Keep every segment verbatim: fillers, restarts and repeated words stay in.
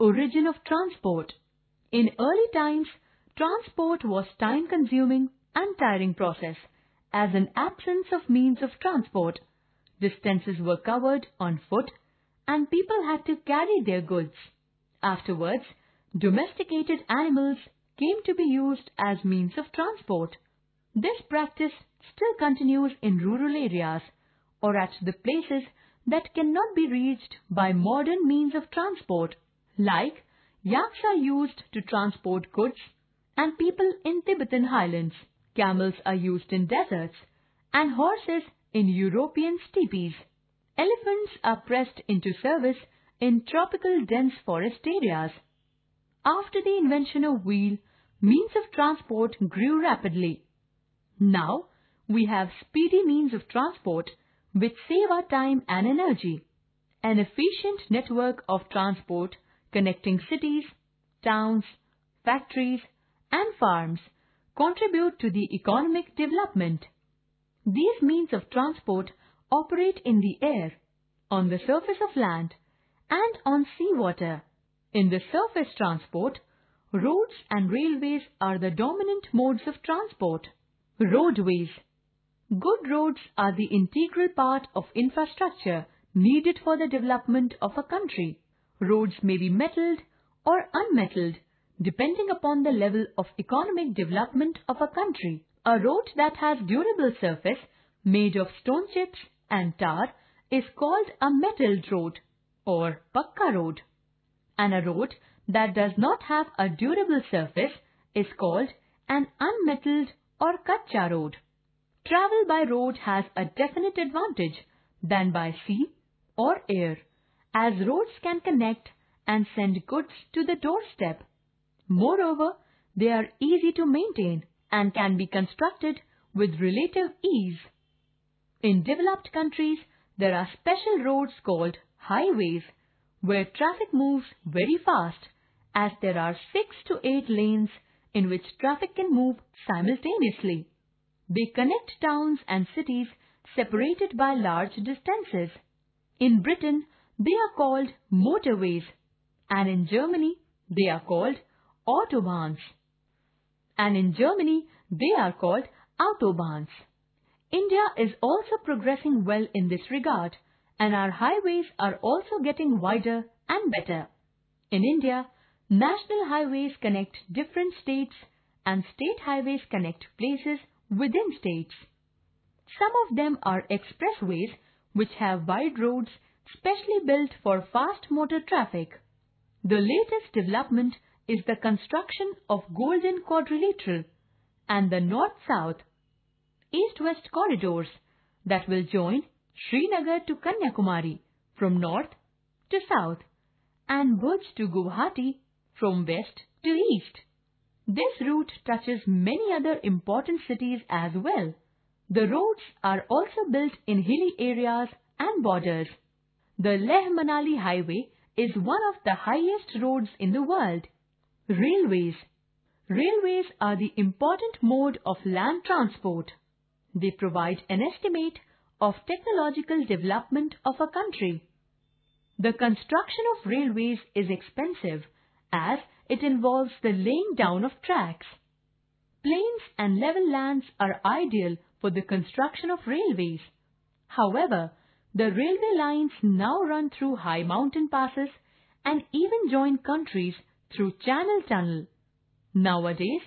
Origin of transport. In early times, transport was time-consuming and tiring process, as an absence of means of transport. Distances were covered on foot and people had to carry their goods. Afterwards, domesticated animals came to be used as means of transport. This practice still continues in rural areas or at the places that cannot be reached by modern means of transport, like yaks are used to transport goods and people in Tibetan highlands, camels are used in deserts, and horses in European steppes. Elephants are pressed into service in tropical dense forest areas. After the invention of wheel, means of transport grew rapidly. Now, we have speedy means of transport which save our time and energy. An efficient network of transport connecting cities, towns, factories and farms contribute to the economic development. These means of transport operate in the air, on the surface of land and on seawater. In the surface transport, roads and railways are the dominant modes of transport. Roadways. Good roads are the integral part of infrastructure needed for the development of a country. Roads may be metalled or unmetalled depending upon the level of economic development of a country. A road that has durable surface made of stone chips and tar is called a metalled road or pakka road, and a road that does not have a durable surface is called an unmetalled or kacha road. Travel by road has a definite advantage than by sea or air, as roads can connect and send goods to the doorstep. Moreover, they are easy to maintain and can be constructed with relative ease. In developed countries, there are special roads called highways, where traffic moves very fast, as there are six to eight lanes in which traffic can move simultaneously. They connect towns and cities separated by large distances. In Britain, they are called motorways, and in Germany, they are called autobahns. And in Germany, they are called autobahns. India is also progressing well in this regard, and our highways are also getting wider and better. In India, national highways connect different states, and state highways connect places within states. Some of them are expressways which have wide roads specially built for fast motor traffic. The latest development is the construction of Golden Quadrilateral and the North-South East-West Corridors that will join Srinagar to Kanyakumari from north to south and Bhuj to Guwahati from west to east. This route touches many other important cities as well. The roads are also built in hilly areas and borders. The Leh-Manali Highway is one of the highest roads in the world. Railways. Railways are the important mode of land transport. They provide an estimate of technological development of a country. The construction of railways is expensive as it involves the laying down of tracks. Plains and level lands are ideal for the construction of railways. However, the railway lines now run through high mountain passes and even join countries through Channel Tunnel. Nowadays,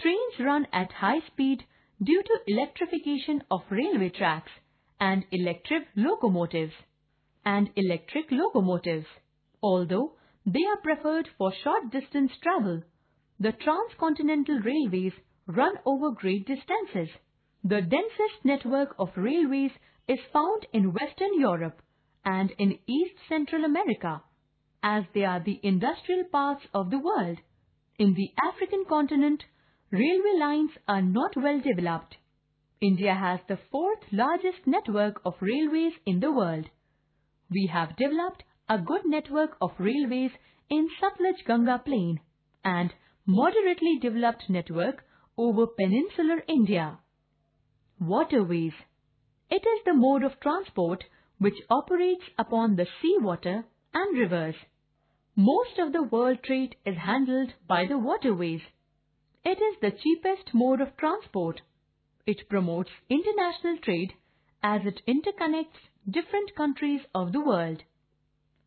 trains run at high speed due to electrification of railway tracks and electric locomotives. And electric locomotives, although they are preferred for short distance travel, the transcontinental railways run over great distances. The densest network of railways is found in Western Europe and in East Central America, as they are the industrial parts of the world. In the African continent, railway lines are not well developed. India has the fourth largest network of railways in the world. We have developed a good network of railways in Sutlej Ganga Plain and moderately developed network over peninsular India. Waterways. It is the mode of transport which operates upon the seawater and rivers. Most of the world trade is handled by the waterways. It is the cheapest mode of transport. It promotes international trade as it interconnects different countries of the world.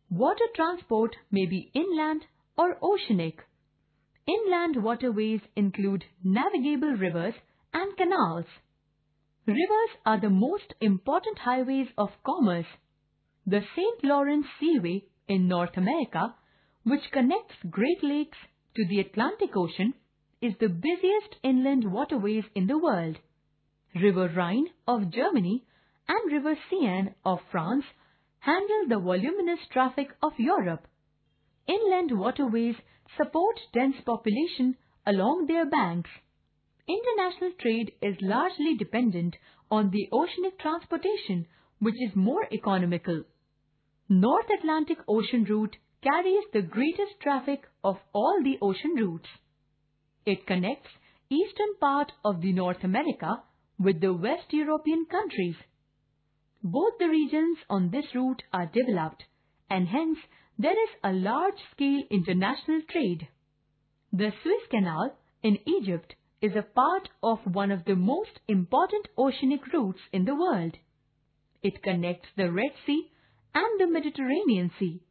Water transport may be inland or oceanic. Inland waterways include navigable rivers and canals. Rivers are the most important highways of commerce. The Saint Lawrence Seaway in North America, which connects Great Lakes to the Atlantic Ocean, is the busiest inland waterways in the world. River Rhine of Germany and River Seine of France handle the voluminous traffic of Europe. Inland waterways support dense population along their banks. International trade is largely dependent on the oceanic transportation, which is more economical. North Atlantic Ocean route carries the greatest traffic of all the ocean routes. It connects eastern part of the North America with the West European countries. Both the regions on this route are developed, and hence there is a large-scale international trade. The Suez Canal in Egypt is a part of one of the most important oceanic routes in the world. It connects the Red Sea and the Mediterranean Sea.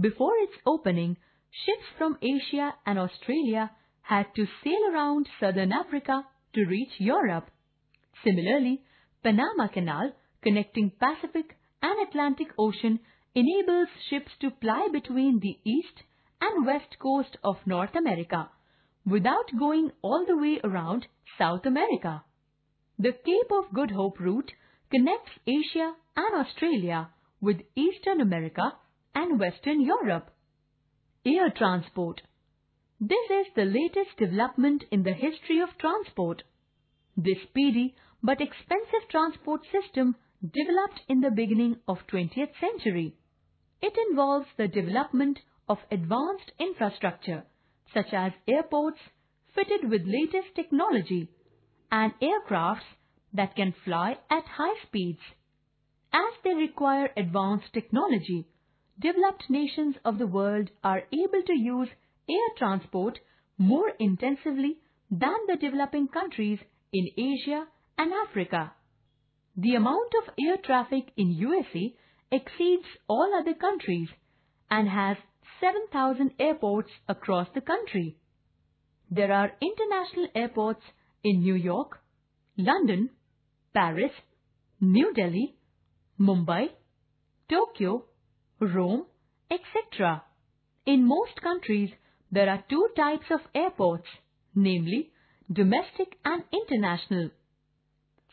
Before its opening, ships from Asia and Australia had to sail around southern Africa to reach Europe. Similarly, Panama Canal connecting Pacific and Atlantic Ocean enables ships to ply between the east and west coast of North America without going all the way around South America. The Cape of Good Hope route connects Asia and Australia with Eastern America and Western Europe. Air transport. This is the latest development in the history of transport. This speedy but expensive transport system developed in the beginning of twentieth century. It involves the development of advanced infrastructure, such as airports fitted with latest technology and aircrafts that can fly at high speeds. As they require advanced technology, developed nations of the world are able to use air transport more intensively than the developing countries in Asia and Africa. The amount of air traffic in U S A exceeds all other countries and has seven thousand airports across the country. There are international airports in New York, London, Paris, New Delhi, Mumbai, Tokyo, Rome, et cetera. In most countries, there are two types of airports, namely domestic and international.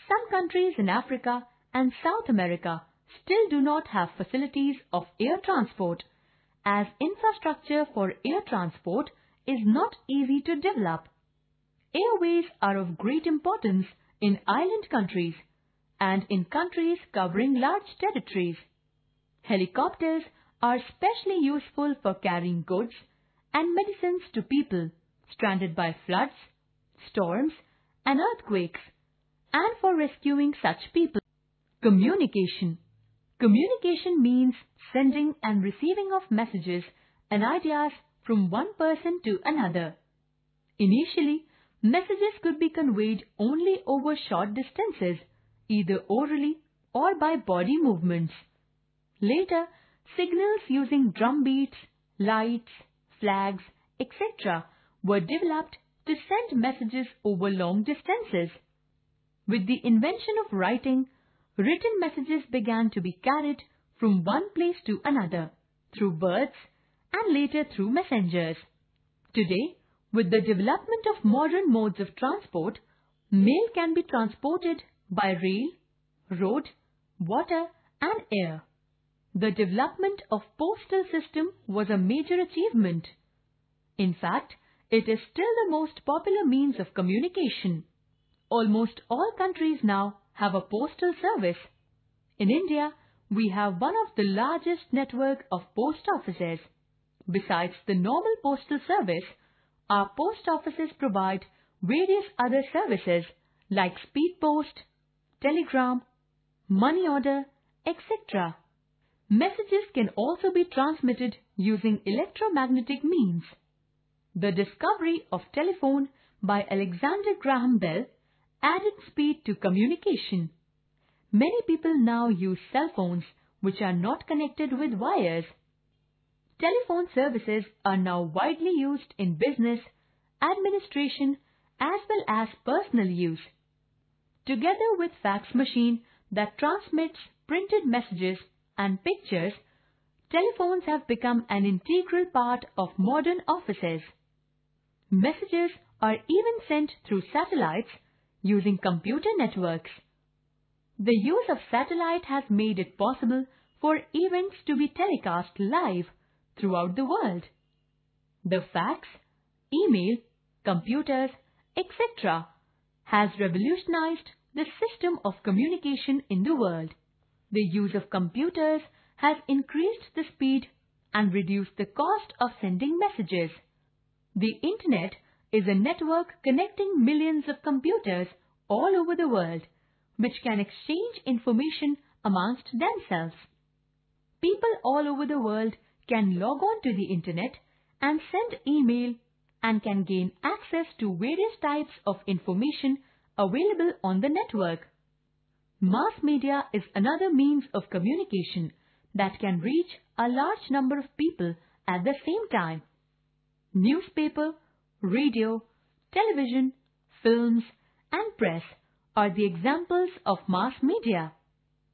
Some countries in Africa and South America still do not have facilities of air transport, as infrastructure for air transport is not easy to develop. Airways are of great importance in island countries and in countries covering large territories. Helicopters are specially useful for carrying goods and medicines to people stranded by floods, storms, and earthquakes, and for rescuing such people. Communication. Communication means sending and receiving of messages and ideas from one person to another. Initially, messages could be conveyed only over short distances, either orally or by body movements. Later, signals using drum beats, lights, flags, et cetera were developed to send messages over long distances. With the invention of writing, written messages began to be carried from one place to another through birds and later through messengers. Today, with the development of modern modes of transport, mail can be transported by rail, road, water and air. The development of postal system was a major achievement. In fact, it is still the most popular means of communication. Almost all countries now have a postal service. In India, we have one of the largest network of post offices. Besides the normal postal service, our post offices provide various other services like speed post, telegram, money order, et cetera. Messages can also be transmitted using electromagnetic means. The discovery of telephone by Alexander Graham Bell added speed to communication. Many people now use cell phones which are not connected with wires. Telephone services are now widely used in business, administration, as well as personal use. Together with fax machine that transmits printed messages and pictures, telephones have become an integral part of modern offices. Messages are even sent through satellites using computer networks. The use of satellite has made it possible for events to be telecast live throughout the world. The fax, email, computers, et cetera has revolutionized the system of communication in the world. The use of computers has increased the speed and reduced the cost of sending messages. The Internet is a network connecting millions of computers all over the world, which can exchange information amongst themselves. People all over the world can log on to the Internet and send email and can gain access to various types of information available on the network. Mass media is another means of communication that can reach a large number of people at the same time. Newspaper, radio, television, films, and press are the examples of mass media.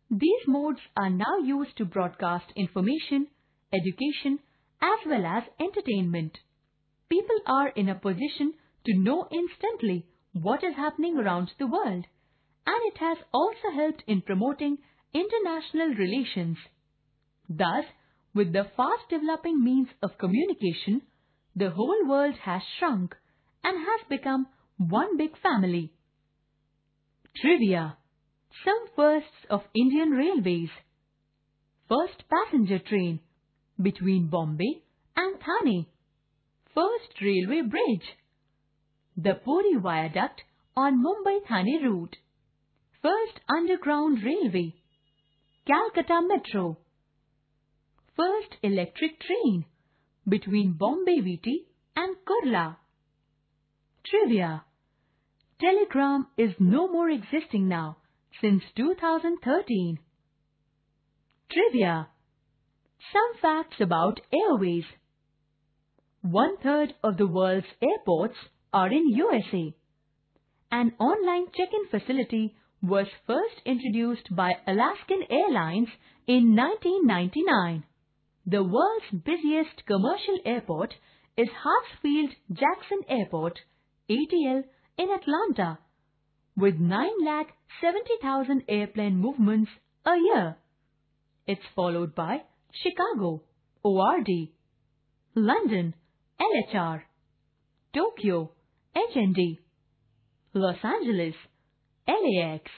These modes are now used to broadcast information, education, as well as entertainment. People are in a position to know instantly what is happening around the world, and it has also helped in promoting international relations. Thus, with the fast-developing means of communication, the whole world has shrunk and has become one big family. Trivia. Some firsts of Indian Railways. First passenger train between Bombay and Thane. First railway bridge. The Puri Viaduct on Mumbai-Thane route. First underground railway. Calcutta Metro. First electric train between Bombay Viti and Kurla. Trivia. Telegram is no more existing now since two thousand thirteen. Trivia. Some facts about airways. One-third of the world's airports are in U S A. An online check-in facility was first introduced by Alaskan Airlines in nineteen ninety-nine. The world's busiest commercial airport is Hartsfield-Jackson Airport, A T L, in Atlanta, with nine lakh seventy thousand airplane movements a year. It's followed by Chicago, O R D, London, L H R, Tokyo, H N D, Los Angeles, L A X,